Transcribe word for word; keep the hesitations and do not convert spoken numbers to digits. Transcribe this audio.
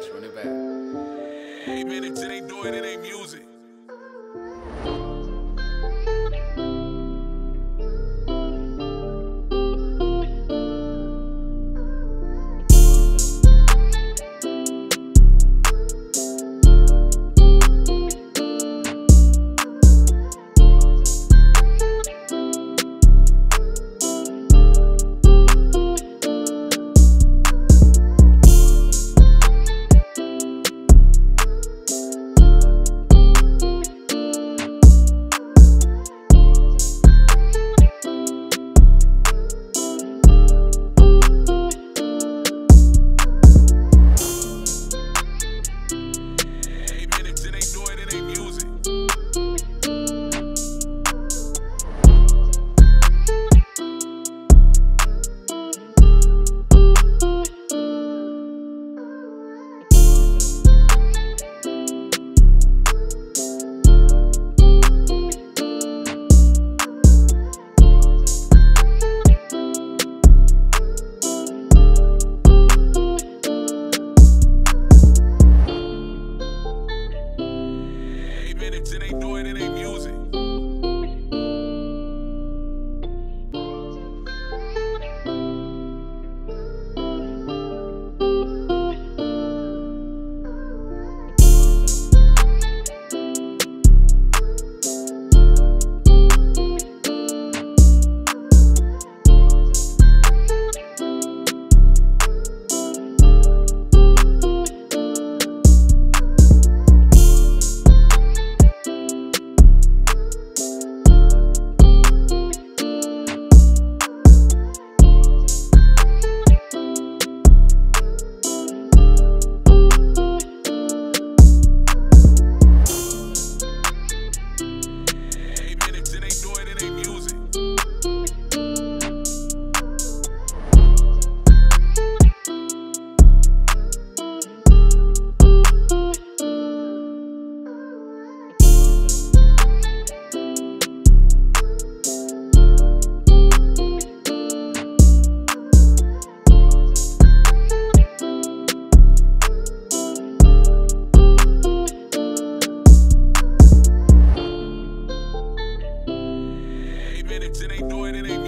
Cash, run it back. Hey man, if they ain't doing it, it ain't music. It ain't doing it, it ain't music. It ain't doing it, it ain't